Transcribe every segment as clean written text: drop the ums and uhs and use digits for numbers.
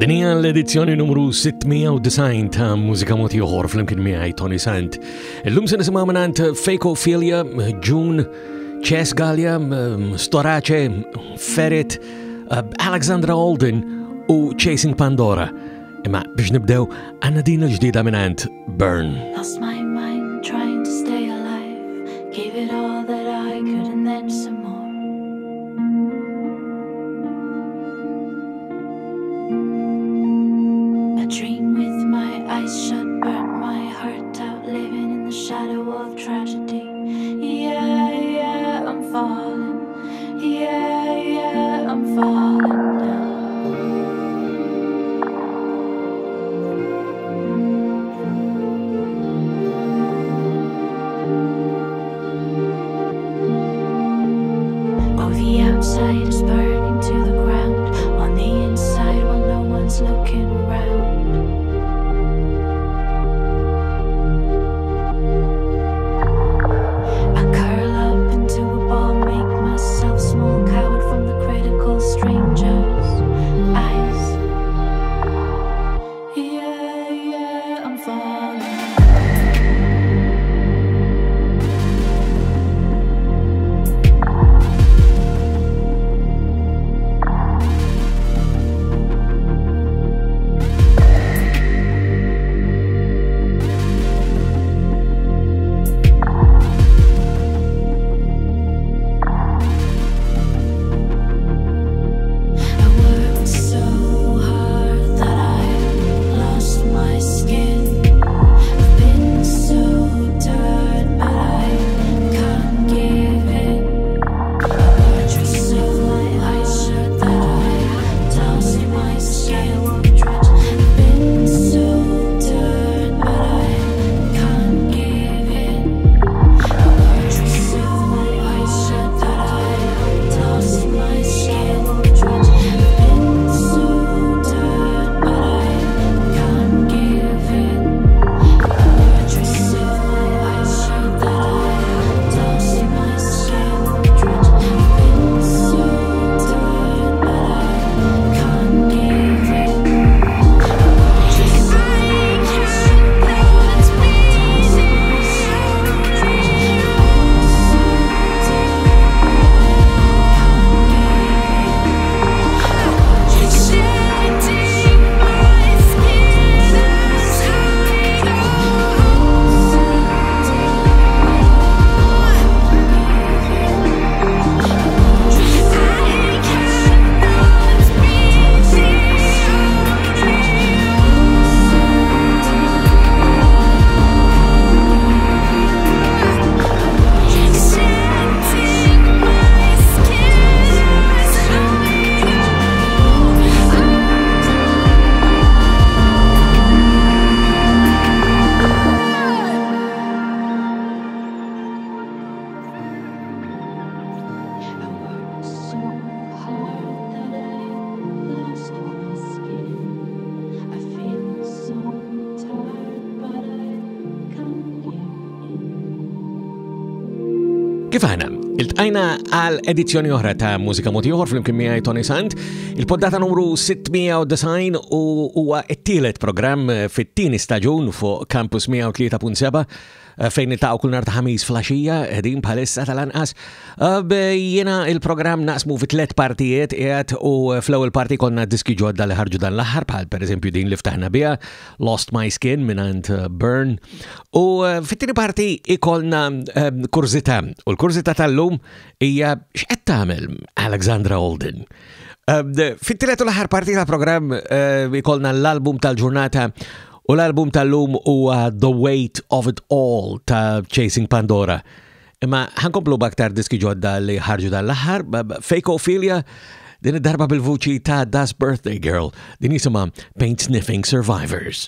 Din hija l-edizzjoni numru 690 ta' Mużika Mod Ieħor flimkien miegħi Toni Sant. Illum se nisimgħu mingħand Fake Ophelia, June, Chess Gallia, Storace, Ferret, Alexandra Alden u Chasing Pandora. Imma biex nibdew għandna din l-ġdida mingħand Burn. Lost my mind trying to stay alive, gave it all that I could and then some more. Dream with my eyes shut, burnt my heart out, living in the shadow of tragedy. Yeah, yeah, I'm falling. Yeah, yeah, I'm falling down. Għajna għal edizzjoni oħra ta' Mużika Mod Ieħor flimkien miegħi Toni Sant, il-poddata numru 690 u huwa t-tielet programm fit-tieni staġun fuq Campus 103.7 fejn niltaqgħu kull nhar ta' ħamis flaxija qegħdin bħalissa tal-anqas. Jiena il-programm naqsmu fi tliet partijiet qiegħed u fl-ewwel parti konna diski ġodda li ħarġu dan l-aħħar bħal pereżempju din li ftaħna biha Lost My Skin mingħand Burn. U fit-tieni parti ikolna kurzita u l-kurzita tal-lum hija x'qed tagħmel Alexandra Alden. Fit-tielet u l-aħħar parti tal-programm ikolna l-album tal-ġurnata u l-album tal-lum huwa The Weight of It All ta' Chasing Pandora. Imma ħankomplu b'aktar diski ġodda li ħarġu dal-aħħar, Fake Ophelia, din id-darba bil-vuċi ta' Das Birthday Girl, din jisimha Paint Sniffing Survivors.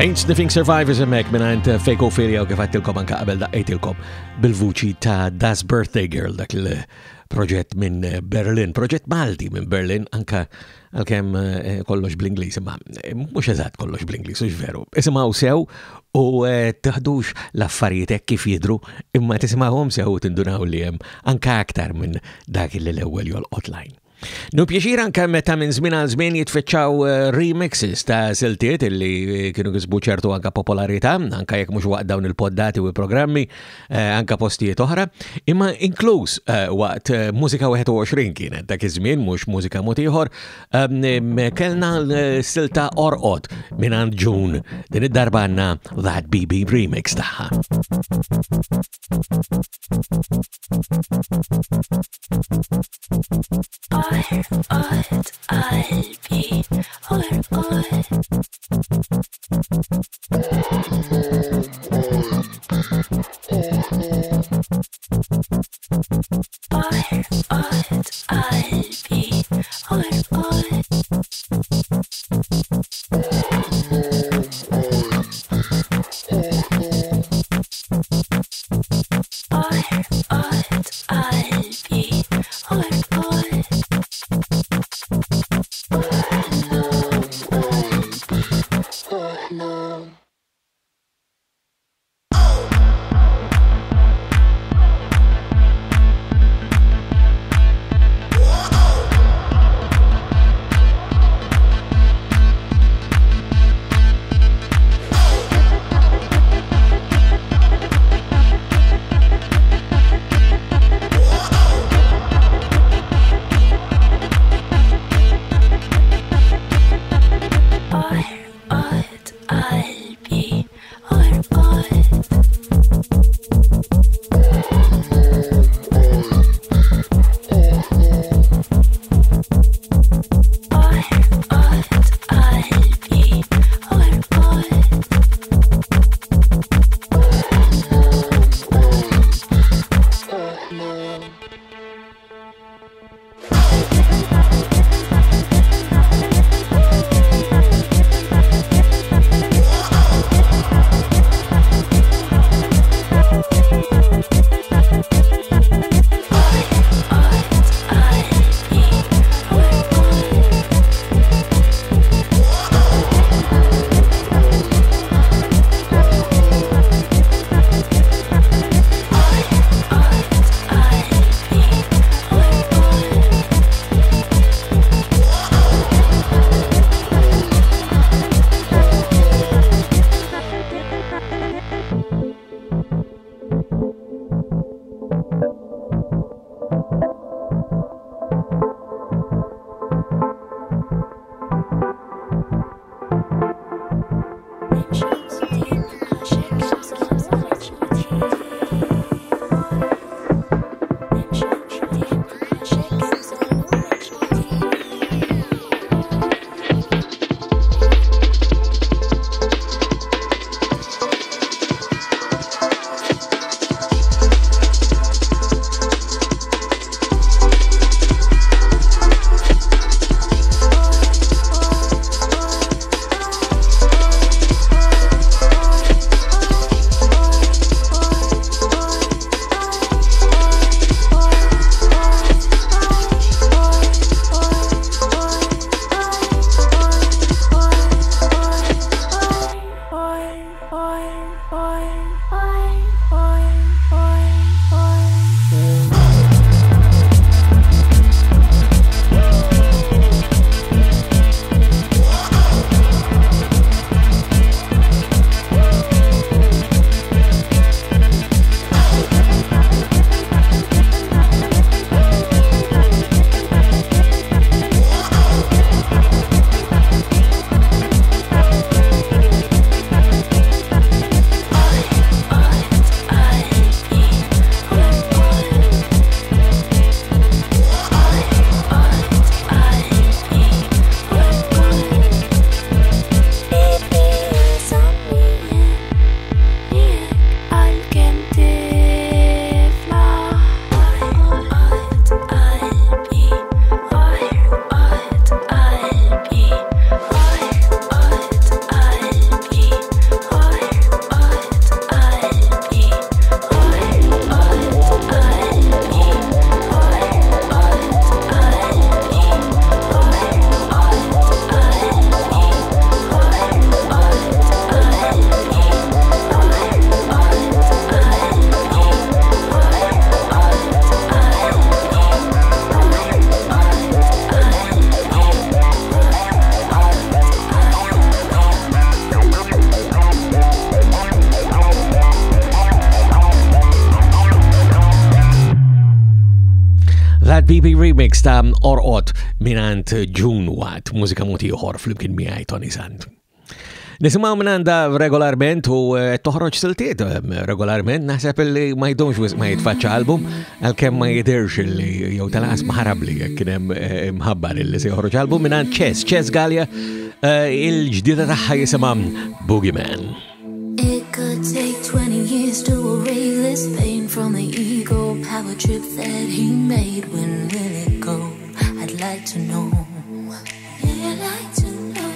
Paint Sniffing Survivors hemmhekk mingħand Fake Ophelia, kif għadtilkom anke qabel daqqejtilkom bil-vuċi ta' Das Birthday Girl, dak il-proġett minn Berlin, proġett Malti minn Berlin, anke għalkemm kollox bl-Ingliż, imma mhux eżatt kollox bl-Ingliż, mhux veru. Isimgħu sew u taħdux l-affarijiet hekk kif jidhru, imma tisimgħuhom sew u tindunaw li hemm anke aktar minn dak l-ewwel jolqotline. Nu pjaċir anke meta minn żmien għal żmien jitfittxaw remixes ta' siltiet illi kienu kisbu ċertu anke popolarità, anke jekk mhux waqt dawn il-poddati u programmi, anke postijiet oħra, imma inkluż waqt Mużika 21 kienet dak iż-żmien mhux Mużika Mod Ieħor, kellna silta orqod mingħand June, din id-darba għandna That BB remix tagħha. I'll be M3P remix ta' Orqot minant June Watt, mużika mod ieħor flimkien miegħi Toni Sant. Nisimaw minanda regolarment u toħroġ siltiet regolarment, naħseb li ma jidhomx wisq ma jitfaċċa album għalkemm ma jidhirx li jew tal-qas maħrabli jekk kien hemm mħabbar li se joħroġ album minant Chess, Chess Gallia il-ġdida tagħha jisimha Boogeyman. It could take 20 years to erase this pain from the ego power trip that he made. When will it go? I'd like to know. I'd like to know.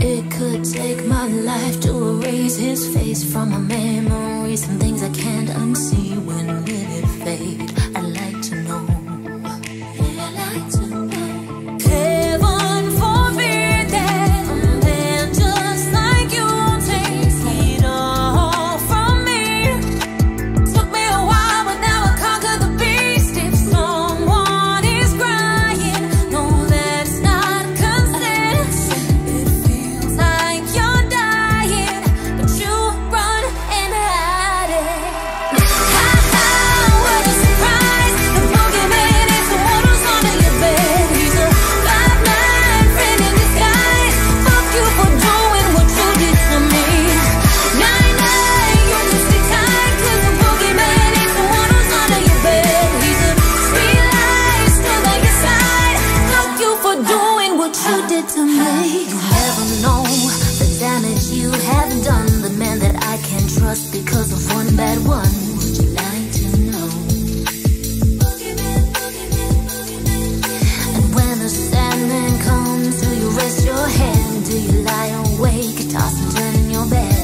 It could take my life to erase his face from my memories. Some things I can't unsee. When will it fade? I'd like to know. I'd like to know. Heaven forbid that a man just like you takes it all from me. Took me a while, but now I conquer the beast. If someone is crying, no, let's not consent. It feels like you're dying, but you run and hide it. What a surprise! The boogeyman is the one who's under your bed. He's a bad man, friend in disguise. Fuck you for doing what you did to me. Nine, you can stay tight, 'cause the boogeyman is the one who's under your bed. He's a street light, still by your side. Fuck you for doing what you did to me. You never know the damage you have done. The man that I can't trust because of one bad one. Would you like to know? And when the sandman comes, do you rest your hand? Do you lie awake, toss and turn in your bed?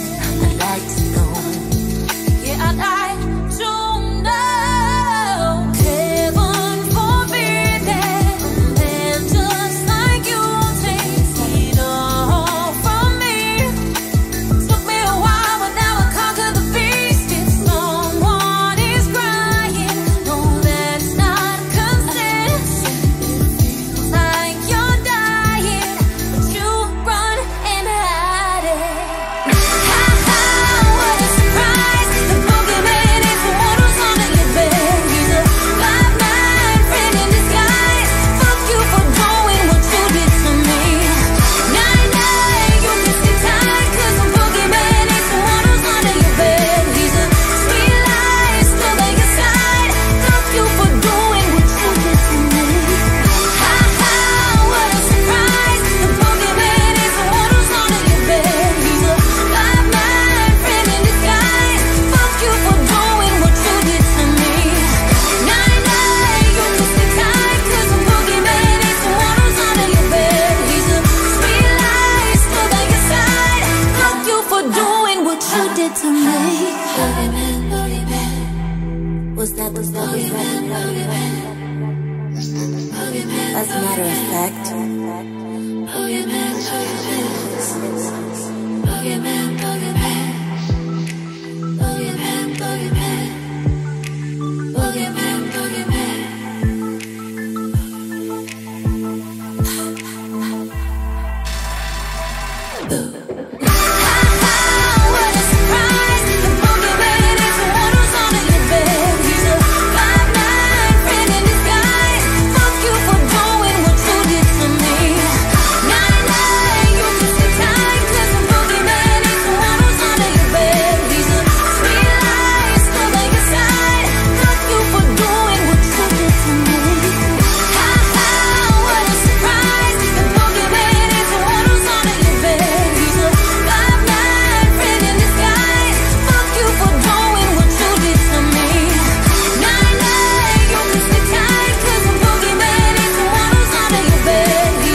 I'd like to know. Yeah, I'd like to know. Heaven forbid that a man just like you takes it all from me. Took me a while, but now I conquer the beast. If someone is crying, no, let's not consent. Feels like you're dying, but you run and hide it. What a surprise! The boogeyman is the one who's under your bed. He's a bad man, friend in disguise. Fuck you for doing what you did to me. Nine, you can stay tight, 'cause the boogeyman is the one who's under your bed. He's a street light, still by your side. Fuck you for doing what you did to me. What a surprise! The boogeyman is the one who's under your bed. He's a bad man, friend in disguise. Fuck you for doing what you did to me. Nine, you can stay tight, 'cause the boogeyman is the one who's under your bed. He's a street light, still by your side. Fuck you for doing what you did to me. Boogeyman, boogeyman. Was that the boogeyman? As a matter of fact, boogeyman, boogeyman. Boogeyman, boogeyman. Boogeyman, boogeyman. Boogeyman, boogeyman. What a surprise! The boogeyman is the one who's under your bed. He's a bad man, friend in disguise. Fuck you for doing what you did to me. Nine, you can stay tight, 'cause the boogeyman is the one who's under your bed. He's a street light, still by your side. Fuck you for doing what you did to me. What a surprise! The boogeyman is the one who's under your bed. He's a bad man, friend in disguise. Fuck you for doing what you did to me. Nine, you can stay tight, 'cause the boogeyman is the one who's under your bed.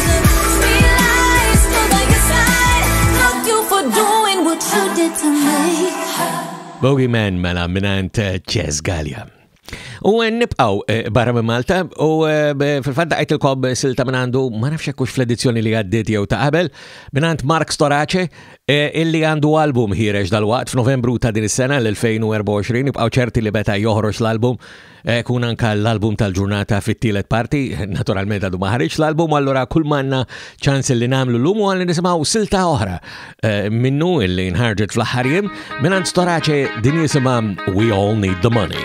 He's a street light, still by your side. Fuck you for doing what you did to me. Boogeyman mela minant Chess Gallia. U nibqaw barra minn Malta u fil-fatt għajtilkom silta minn għandu ma nafx hekk hux fl-edizzjoni li għaddiet jew ta' qabel minant Mark Storace illi għandu album ħireġ dal-waqt f'Novembru ta' din is-sena l-2024 nibqgħu ċerti li meta joħroġ l-album kun anka l-album tal-ġurnata fit-tielet parti, naturalment għadu ma ħareġ l-album allura kull manna ċans li nagħmlu llum u għalli nisimgħu silta oħra minnu illi nħarġet fl-aħħar jiem minant Storace din jisimha We All Need the Money.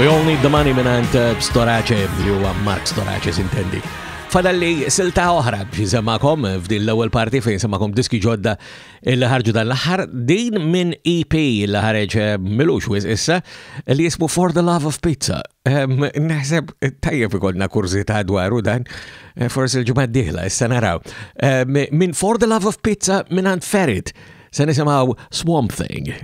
We all need the money minant Storace, li huwa Mark Storace s'intendi. Fadalli silta oħra biex semmakom f'din l-ewwel parti fejn semmakom diski ġodda il-ħarġu dal-aħħar din minn EP li ħareġ milux wis issa li jismu For the Love of Pizza. Naħseb tajjeb ikollna kurzita dwaru dan forsi l-ġimgħa d-dieħla issa naraw. Minn For the Love of Pizza minant Ferret se nisimgħu Swamp Thing.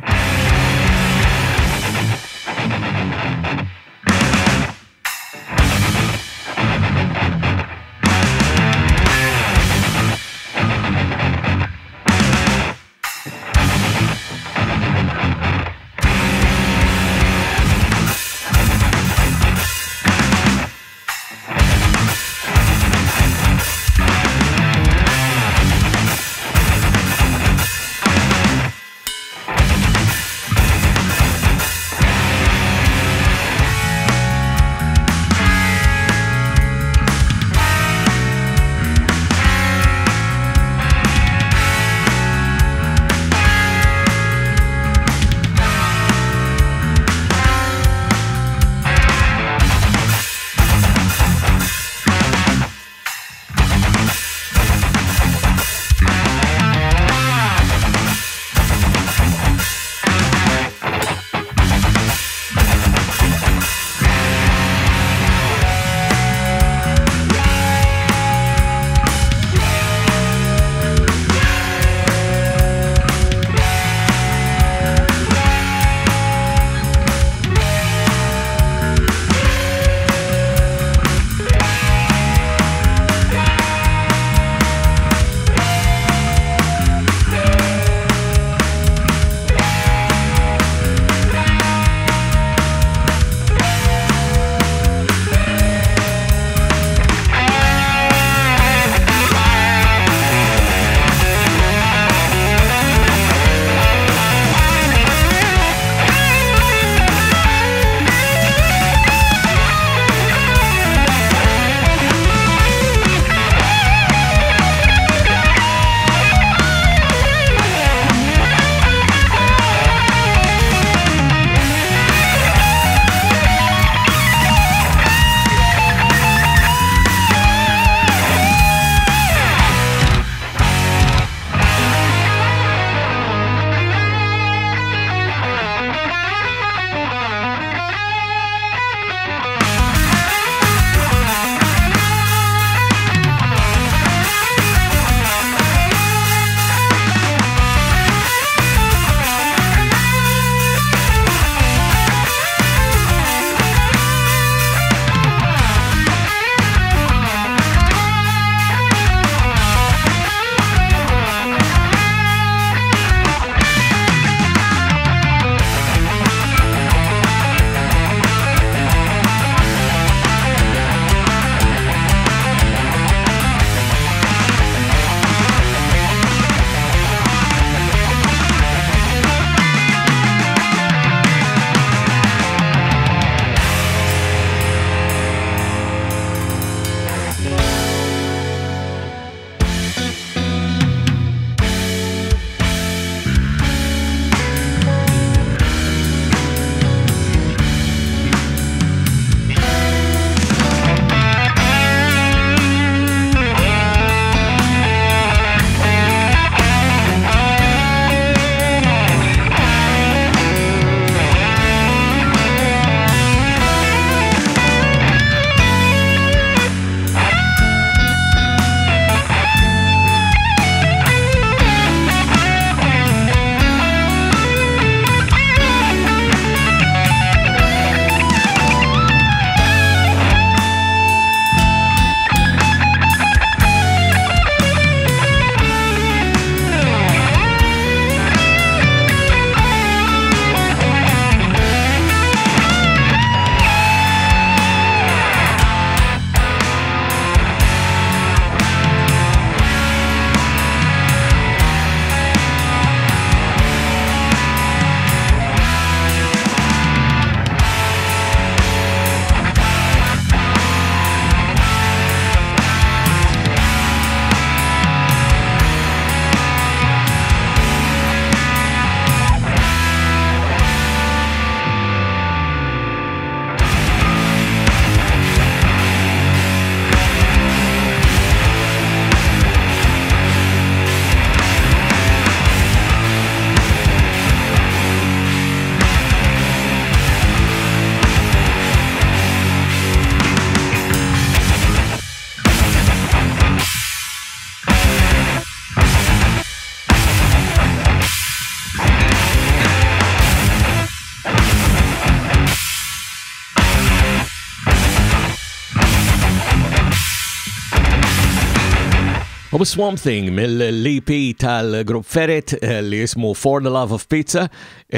U Swamp Thing mill-LP tal-grupp Ferret li jismu For the Love of Pizza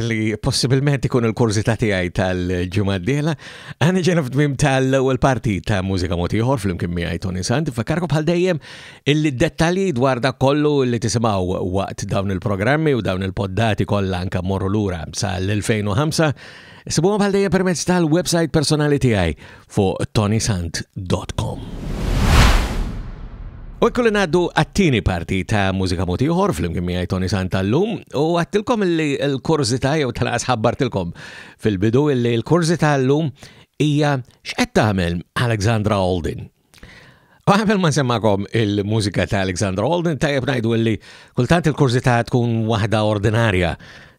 li possibilment ikun il-kurzita tiegħi tal-ġumaddiela. Għana ġena f'tmim tal-ewwel parti ta' Mużika Mod Ieħor flimkien miegħi Toni Sant. Fakkarkom bħal dejjem il-dettalji dwar dak kollu li tisimgħu waqt dawn il-programmi u dawn il-poddati kollha anke mmorru lura sal-2005. Sibuhom bħal dejjem permezz tal-website personali tiegħi fuq tonisant.com. U jkolli ngħaddu għat-tieni parti ta' Mużika Mod Ieħor flimkien miegħi Toni Sant tal-lum u għattilkom li l-kurzita jew tal-qas ħabbartilkom fil-bidu li l-kurzita llum hija x'qed tagħmel Alexandra Alden. U qabel ma nsemmakom il-mużika ta' Alexandra Alden tajjeb ngħidu li kultant il-kurzita tkun waħda ordinarja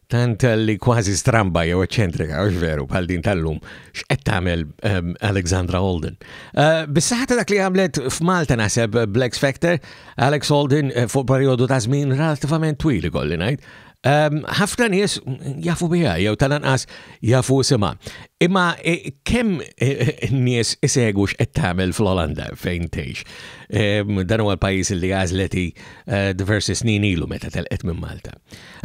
tant li kważi stramba jew eċċentrika, għax veru bħal din tal-lum x'qed tagħmel Alexandra Alden. Bis-saħħa dak li għamlet f'Malta naħseb Black Spectre, Alex Alden fuq perjodu ta' żmien relattivament twil ikolli ngħid. Ħafna nies jafu biha jew tal-anqas jafu sima. Imma kemm nies isegwu x'qed tagħmel fl-Olanda fejn tgħix. Dan huwa l-pajjiż li għażleti diversi snin ilu meta telqet minn Malta.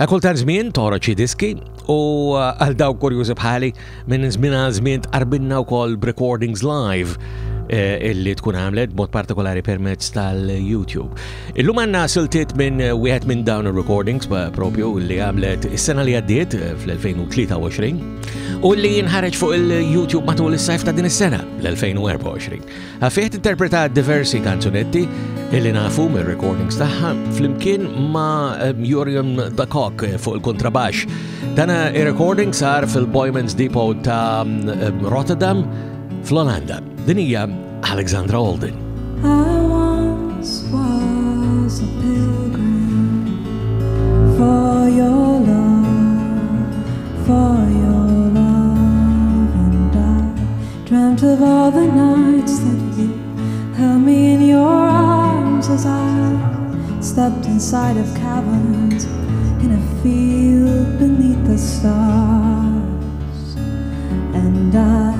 Kultant żmien toħroġ xi diski u għal dawk kurjużi bħali minn żmien għal żmien tqarbinna wkoll recordings live illi tkun għamlet b'mod partikolari permezz tal-YouTube. Illum għandna siltiet minn wieħed minn dawn ir-recordings propju li għamlet is-sena li għaddiet fl-2023 u li jinħareġ fuq il-YouTube matul is-sajf ta' din is-sena l-2024. Fih interpreta diversi kanzuni illi nafu mir-recordings tagħha flimkien ma' Yurian de Kok fuq il-kontrabax. Dan ir-recording sar fil-Boyman's Depot ta' Rotterdam fl-Olanda. Din hija Alexandra Alden. I once was a pilgrim for your love, for your love, and I dreamt of all the nights that you held me in your arms as I stepped inside of caverns in a field beneath the stars, and I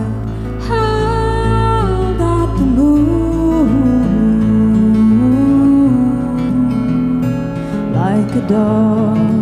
held out the moon like a dog.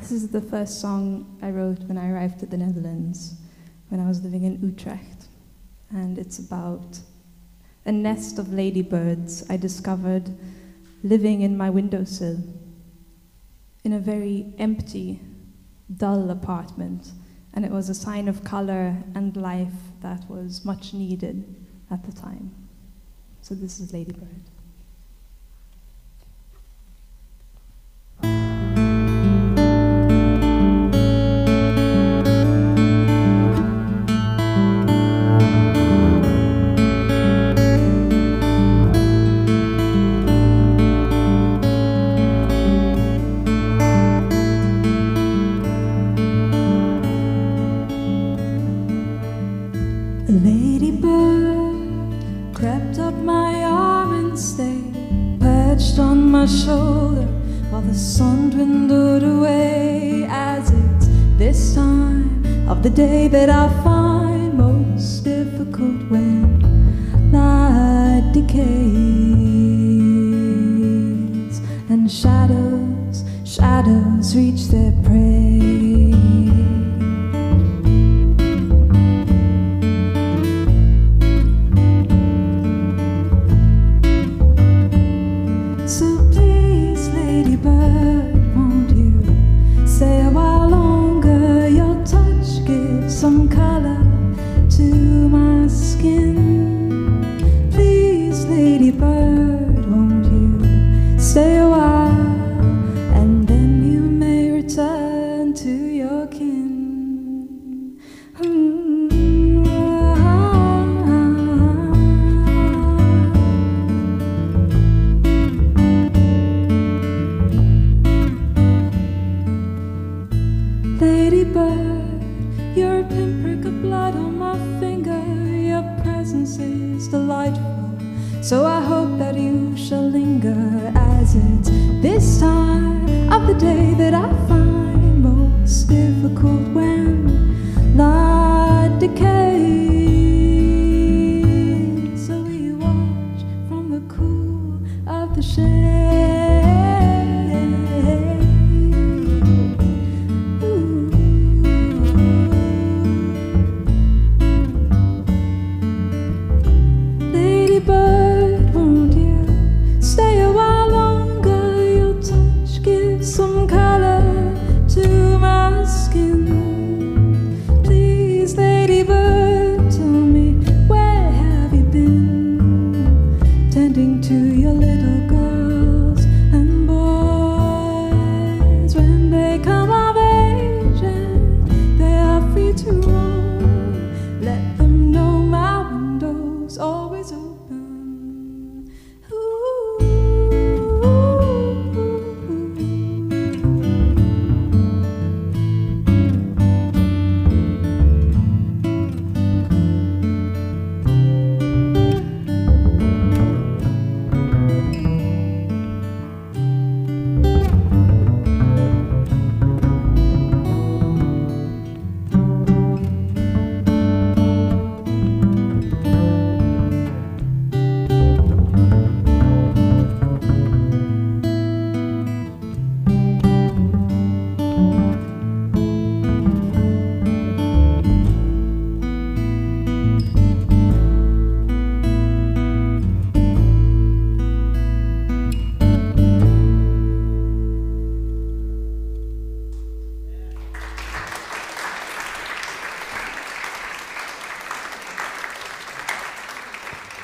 This is the first song I wrote when I arrived at the Netherlands, when I was living in Utrecht, and it's about a nest of ladybirds I discovered living in my windowsill in a very empty, dull apartment, and it was a sign of color and life that was much needed at the time. So this is Ladybird. Shoulder while the sun dwindled away, as it's this time of the day that I find most difficult when light decays and shadows reach their prey.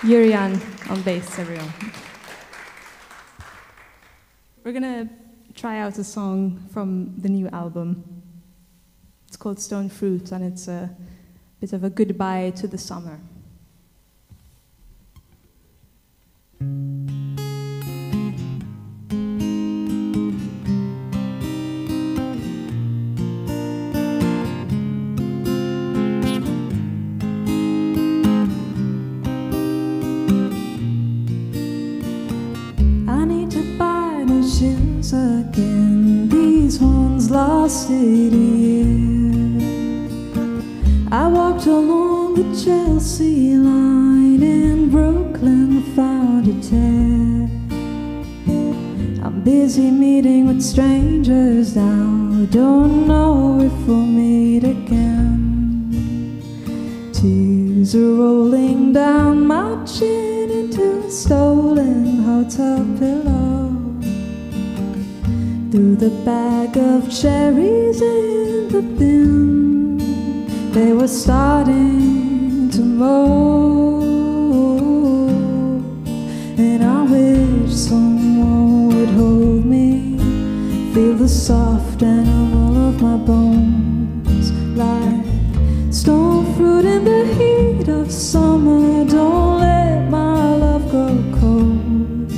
Yurian on bass, everyone. We're gonna try out a song from the new album. It's called Stone Fruit, and it's a bit of a goodbye to the summer. Again, these ones lasted a year. I walked along the Chelsea line in Brooklyn, found a tear. I'm busy meeting with strangers now, don't know if we'll meet again. Tears are rolling down my chin into a stolen hotel pillow. a bag of cherries in the bin. They were starting to mold, and I wish someone would hold me. Feel the soft animal of my bones, like stone fruit in the heat of summer. Don't let my love grow cold.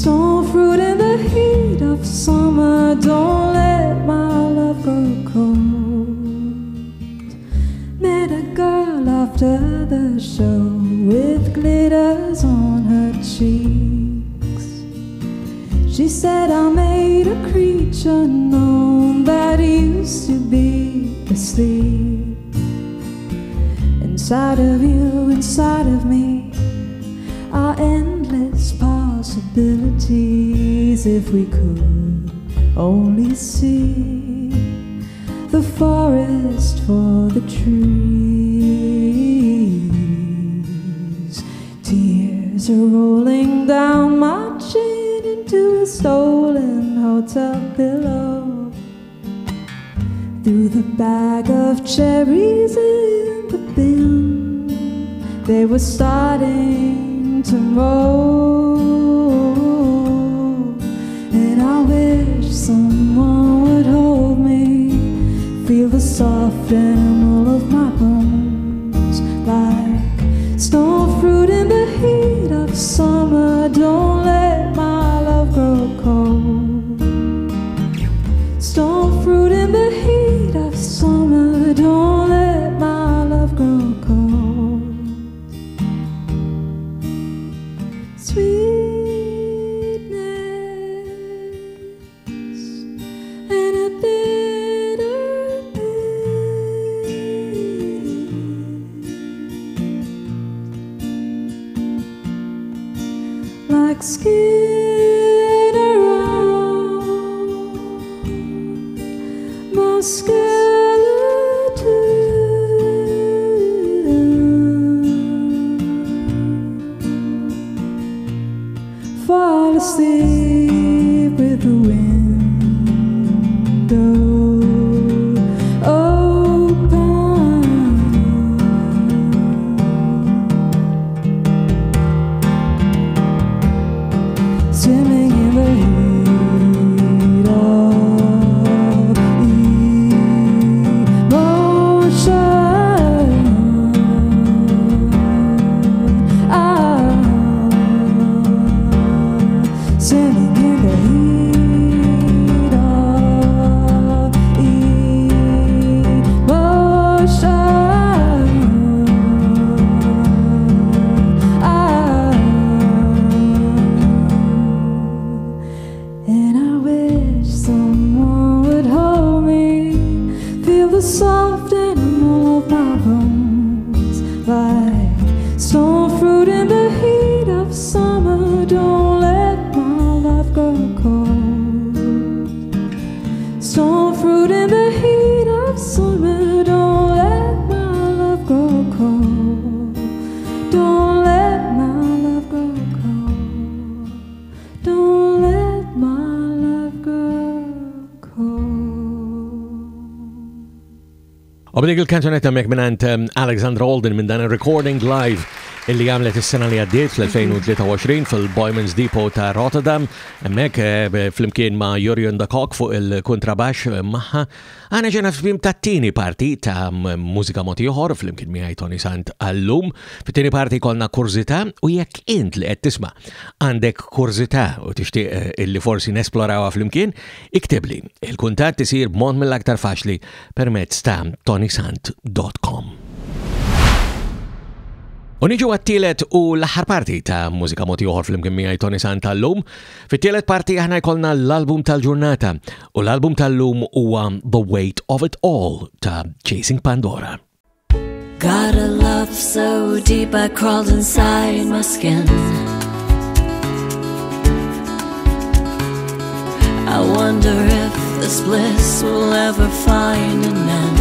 Stone fruit in the heat of summer. Don't let my love grow cold. Met a girl after the show with glitters on her cheeks. She said I made a creature known that used to be asleep. Inside of you, inside of me, are endless possibilities. If we could only see the forest for the trees. Tears are rolling down my chin into a stolen hotel pillow. Through the bag of cherries in the bin, they were starting to roll, and I wish someone would hold me. Feel the soft animal of my bones, like stone fruit in the heat of summer. Don't let my love grow cold. Stone fruit in the heat of summer, don't let my love grow cold. Sweetness and a bitter pain, like skin. Obrig il-kanzunetta mek minant Alexandra Alden minn dan il-recording live illi għamlet il-sena li għaddiet fl-2023 fil-Boyman's Depot ta' Rotterdam. Mek fl-imkien ma' Yurian de Kok fuq il-kontrabax maħħa għana ġena f'bim ta' tini parti ta' Mużika Mod Ieħor fl-imkien miħaj Toni Sant għallum. Fit-tini parti kolna kurzita u jekk int li għed tisma' għandek kurzita u tixtieq illi forsi nesplorawa fl-imkien, iktibli. Il-kuntatt isir b'mod mill-aktar faċli permezz ta' tonisant.com. Uniġu għat-tielet u l-aħħar parti ta' Mużika Mod Ieħor flimkien miegħi Toni Sant tal-lum. Fit-tielet parti aħna jkollna l-album tal-ġurnata u l-album tal-lum huwa The Weight of It All ta' Chasing Pandora. Got a love so deep I crawled inside my skin. I wonder if this bliss will ever find an end.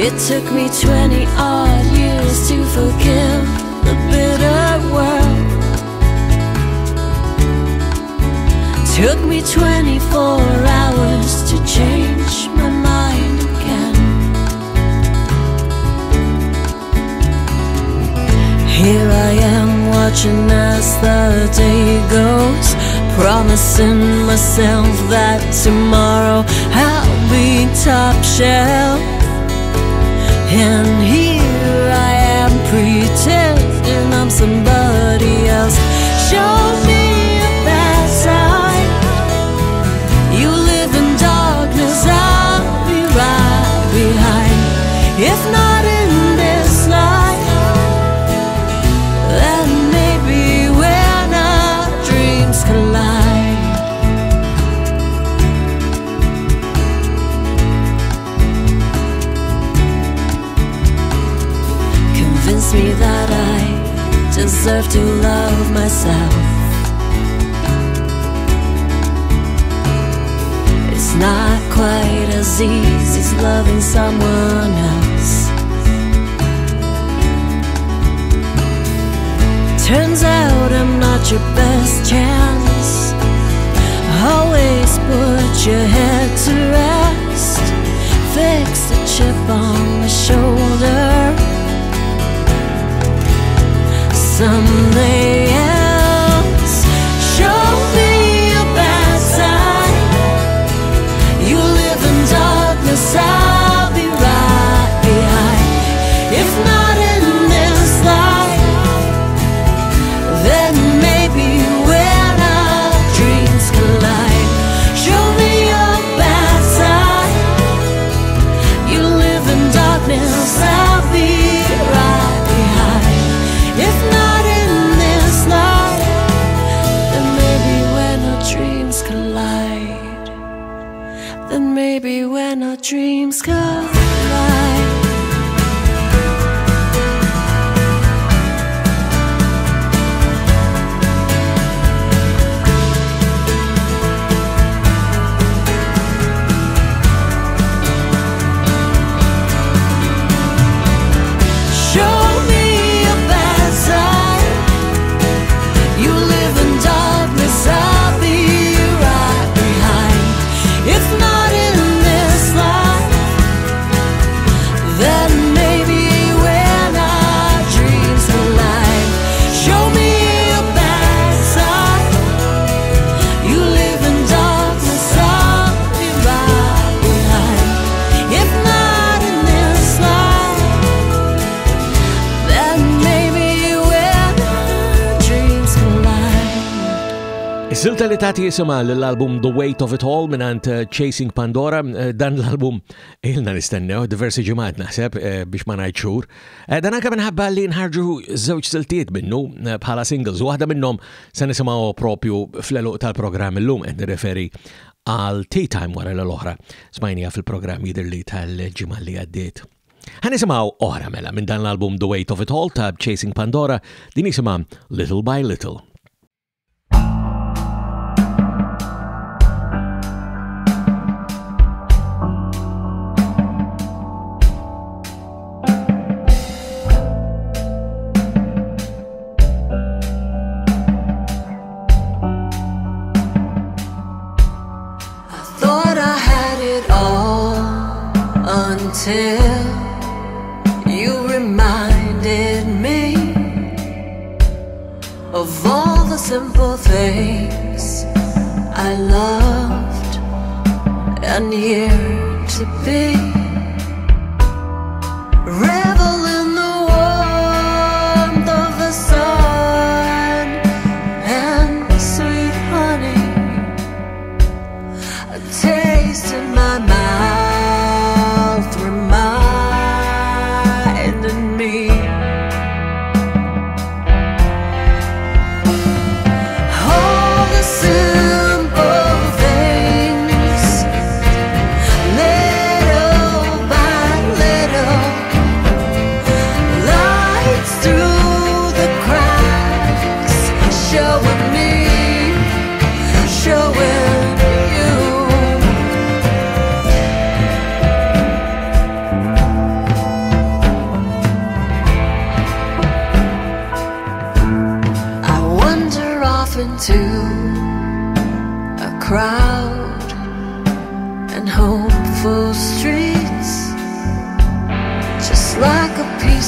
It took me 20 odd years to forgive the bitter world. Took me 24 hours to change my mind again. Here I am watching as the day goes, promising myself that tomorrow I'll be top shelf. And here I am pretending I'm somebody else. Show me. If not in this life, then maybe when our dreams collide. Convince me that I deserve to love myself. It's not quite as easy as loving someone else. Turns out I'm not your best chance. Always put your head to rest. Fix the chip on the shoulder. Someday else. Show me your bad side. You live in darkness, I'll be right behind. If not in this life, maybe when our dreams collide. Silta li tagħti jisimha l-album The Weight of It All minant Chasing Pandora. Dan l-album ilna nistennew diversi ġimgħat naħseb biex ma ngħid xhur. Dan anke minħabba li nħarġu żewġ siltiet minnu bħala singles. Waħda minnhom se nisimgħu propju fl-eluq tal-programm illum qed nirreferi għal Tea Time wara l-oħra. Smajnija fil-programm jidhirli tal-ġimgħa li għaddiet. Ħa nisimgħu oħra mela minn dan l-album The Weight of It All ta' Chasing Pandora, din jisimha Little by Little. Till you reminded me of all the simple things I loved and yearned to be. Revel in the warmth of the sun and the sweet honey, a taste in my mouth. Showing you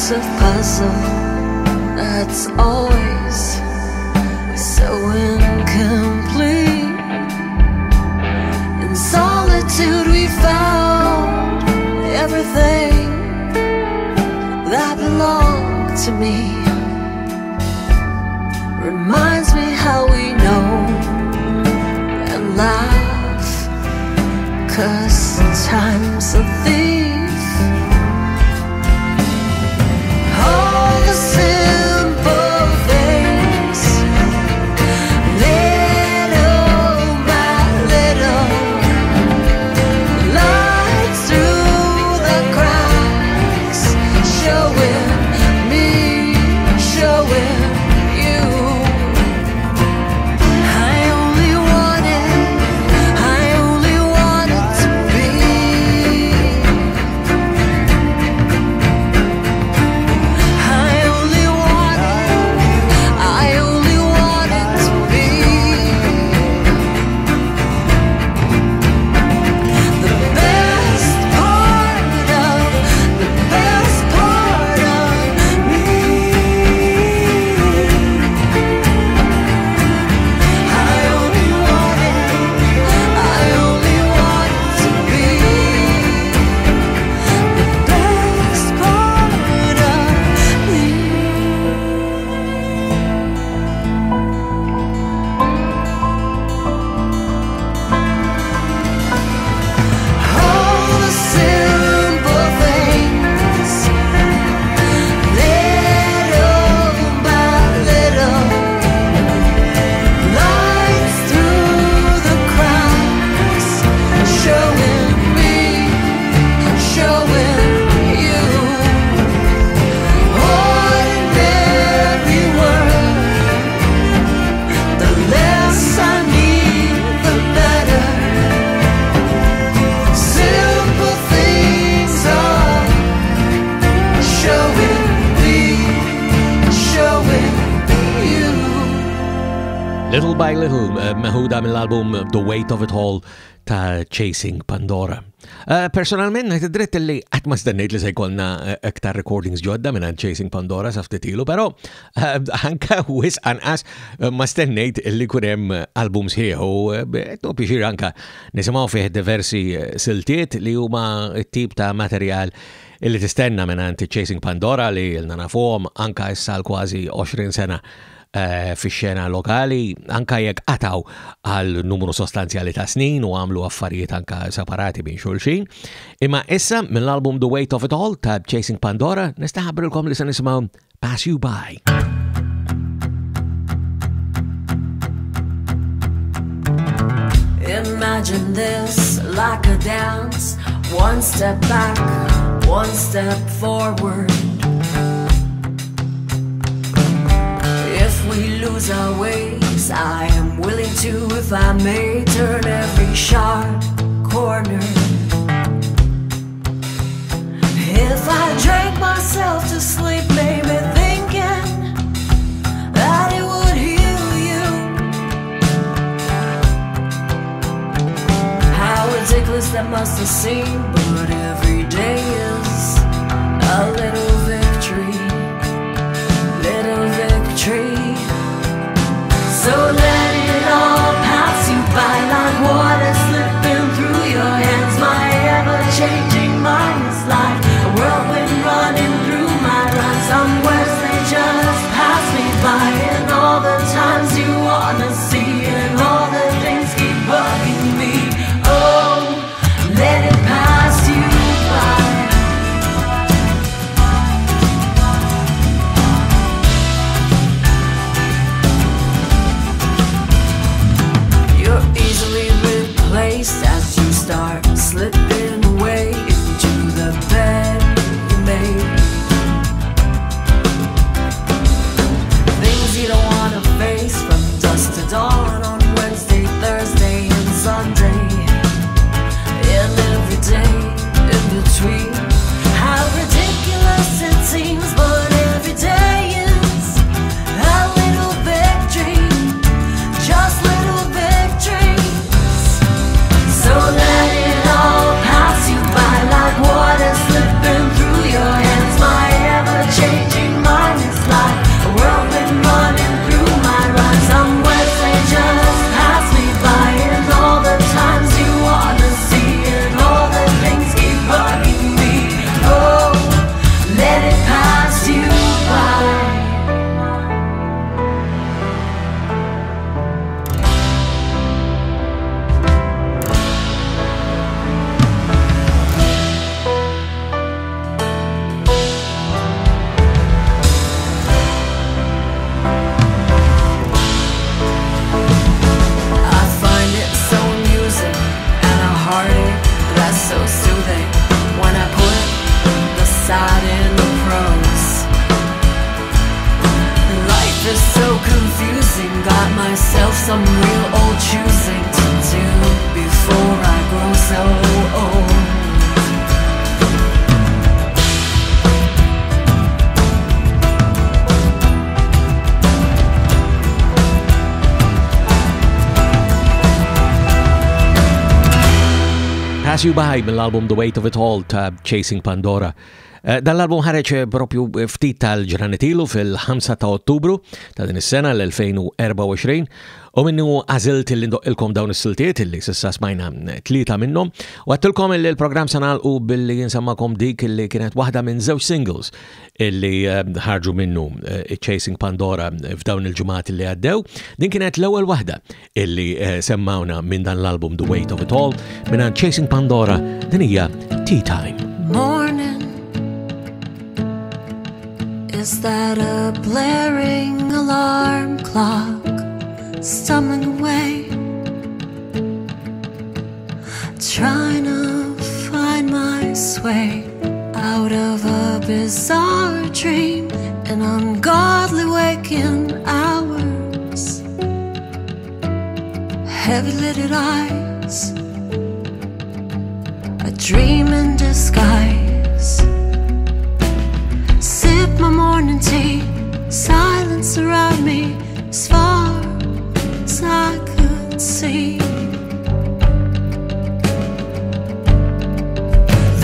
piece of puzzle that's always so incomplete. In solitude we found everything that belonged to me. Reminds me how we know and laugh, 'cause time's a thief. All the simple things, little by little, light through the cracks, showing me, showing you. I only wanted to be. I only wanted to be the best part of, the best part of me. I only wanted to be the best part of me. All the simple things, little by little, lights through the cracks, showing me, showing you. Ordinary world, the less I need, the better. Simple things are showing me, showing you. Little by Little, meħuda mill-album The Weight of It All ta' Chasing Pandora. Personalment, għet id-dritt li għat ma stennejt li se jkollna aktar recordings ġodda minn Chasing Pandora sa' ftitilu, pero anka wis anqas ma stennejt li kunem albums ħieħu, etnu pixir anka nisimaw fih diversi siltiet li huma tip ta' materjal illi tistenna minn Chasing Pandora li l-nanafuhom anka issal kważi 20 sena fix-xena lokali, anka jekk qataw għal numru sostanzjali ta' snin u għamlu affarijiet anka separati minn xulxin. Imma issa mill-album The Weight of It All ta' Chasing Pandora nistaħabrilkom li se nisimgħu Pass You By. Imagine this like a dance, one step back, one step forward. We lose our ways, I am willing to, if I may, turn every sharp corner. If I drank myself to sleep, maybe thinking that it would heal you. How ridiculous that must have seemed, but every day is a little victory. Little victory. So let it all pass you by, like water slipping through your hands. My ever-changing mind is like a whirlwind running through my life. Some words, they just pass me by. And all the times you wanna see, and all the things keep bugging me. Oh, let it pass you by. some real old choosing to do before I grow so old. Pass You By mill-album The Weight of It All ta' Chasing Pandora. Dal-album ħareġ propju ftit tal-ġranetilu fil-5 ta' Ottubru ta' din is-sena l-2024 u minnu għażilt il-indoqilkom dawn is-siltiet illi s'issa smajna 3 minnhom u għattilkom il-programm sanalqu billi jinsammakom dik illi kienet waħda minn żewġ singles illi ħarġu minnu Chasing Pandora f'dawn il-ġimgħat illi għaddew. Din kienet l-ewwel waħda illi semmawna minn dan l-album The Weight of It All minn Chasing Pandora, din hija Tea Time. Morning. Is that a blaring alarm clock stumbling away? Trying to find my sway out of a bizarre dream and ungodly waking hours. Heavy-lidded eyes, a dream in disguise. Sip my morning tea, silence around me, as far as I could see.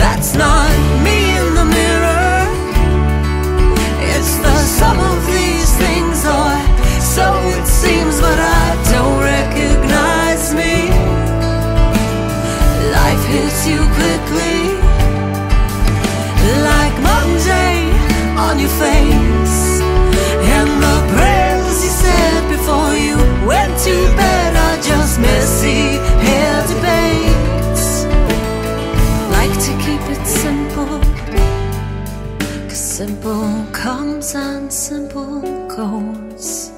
That's not me in the mirror. It's the sum of these things, or so it seems, but I don't recognize me. Life hits you quickly, like Monday on your face, and the prayers you said before you went to bed are just messy hair debates. Like to keep it simple, 'cause simple comes and simple goes.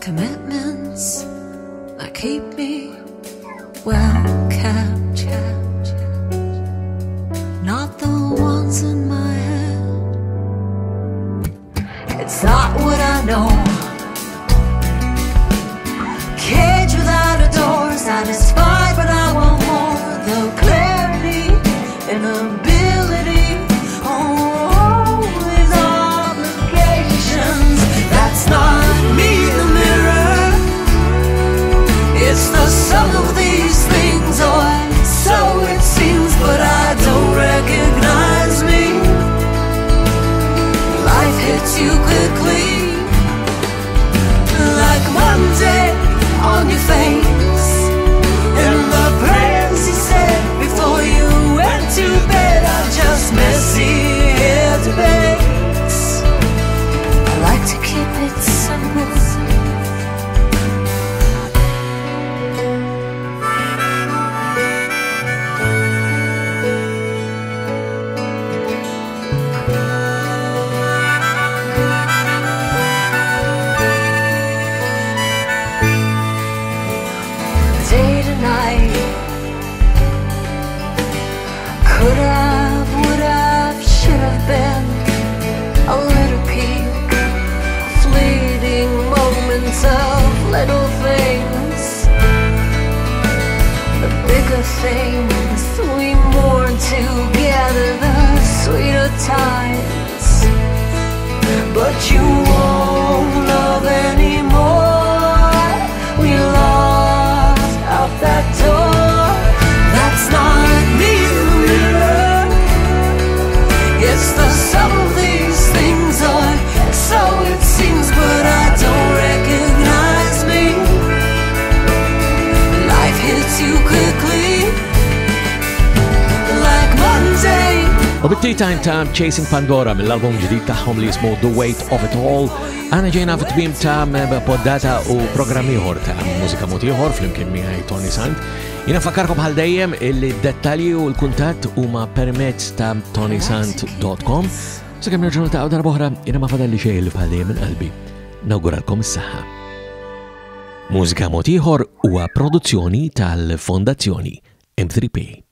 Commitments that keep me well kept, not the ones in my head. It's not what I know. Cage without a door, satisfied but I want more. The clarity and ability, oh, is obligations. That's not me in the mirror. It's the sum of these things, or so it seems, but I don't recognize me. Life hits you quickly, like Monday on your face, and the prayers you said before you went to bed are just messy debates. I like to keep it simple. Things we mourn together, the sweeter times, but you won't love anymore. We lost out that door. That's not me in the mirror. It's the sum of these things, or so it seems, but I don't recognize me. Life hits you quickly. U bit-Tea Time ta' Chasing Pandora mill-album ġdid tagħhom li jismu The Weight of It All, għana ġejna fit-tmiem ta' poddata u programm ieħor ta' Mużika Mod Ieħor flimkien miegħi Toni Sant. Jiena nfakkarkom bħal dejjem illi d-dettalji u l-kuntatt huma permezz ta' tonisant.com. Sakemm nerġgħu niltaqgħu darba oħra, jiena ma fadalli xejn li bħal dejjem minn qalbi. Nawguralkom is-saħħa. Mużika Mod Ieħor huwa produzzjoni tal-Fondazzjoni M3P.